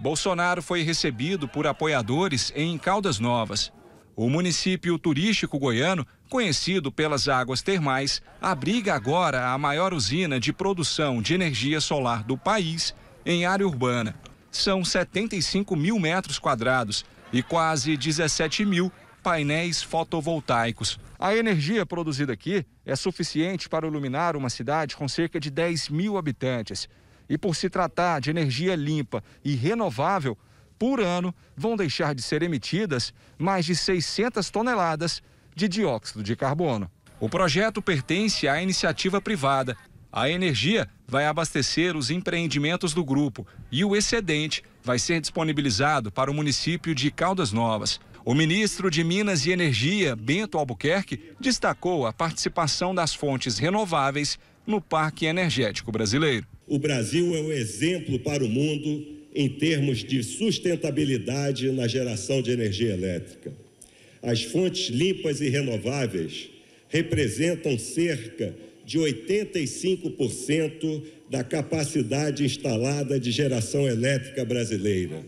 Bolsonaro foi recebido por apoiadores em Caldas Novas. O município turístico goiano, conhecido pelas águas termais, abriga agora a maior usina de produção de energia solar do país em área urbana. São 75 mil metros quadrados e quase 17 mil painéis fotovoltaicos. A energia produzida aqui é suficiente para iluminar uma cidade com cerca de 10 mil habitantes. E por se tratar de energia limpa e renovável, por ano vão deixar de ser emitidas mais de 600 toneladas de dióxido de carbono. O projeto pertence à iniciativa privada. A energia vai abastecer os empreendimentos do grupo e o excedente vai ser disponibilizado para o município de Caldas Novas. O ministro de Minas e Energia, Bento Albuquerque, destacou a participação das fontes renováveis no Parque Energético Brasileiro. O Brasil é um exemplo para o mundo em termos de sustentabilidade na geração de energia elétrica. As fontes limpas e renováveis representam cerca de 85% da capacidade instalada de geração elétrica brasileira,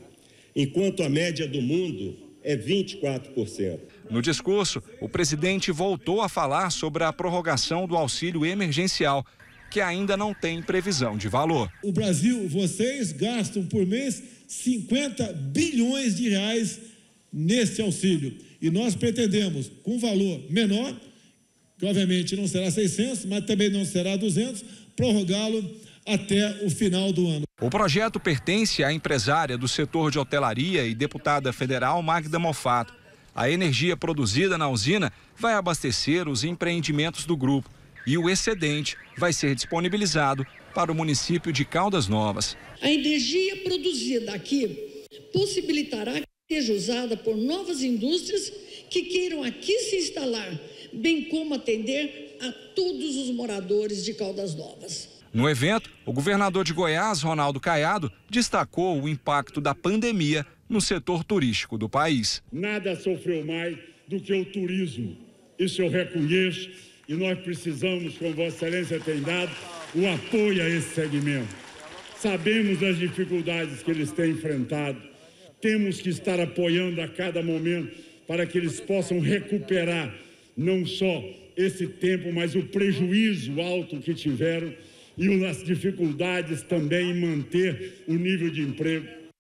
enquanto a média do mundo é 24%. No discurso, o presidente voltou a falar sobre a prorrogação do auxílio emergencial, que ainda não tem previsão de valor. O Brasil, vocês gastam por mês 50 bilhões de reais nesse auxílio. E nós pretendemos, com um valor menor, que obviamente não será 600, mas também não será 200, prorrogá-lo até o final do ano. O projeto pertence à empresária do setor de hotelaria e deputada federal Magda Mofatto. A energia produzida na usina vai abastecer os empreendimentos do grupo e o excedente vai ser disponibilizado para o município de Caldas Novas. A energia produzida aqui possibilitará que seja usada por novas indústrias que queiram aqui se instalar, bem como atender a todos os moradores de Caldas Novas. No evento, o governador de Goiás, Ronaldo Caiado, destacou o impacto da pandemia no setor turístico do país. Nada sofreu mais do que o turismo. Isso eu reconheço e nós precisamos, como Vossa Excelência tem dado, o apoio a esse segmento. Sabemos das dificuldades que eles têm enfrentado. Temos que estar apoiando a cada momento para que eles possam recuperar não só esse tempo, mas o prejuízo alto que tiveram e as dificuldades também em manter o nível de emprego.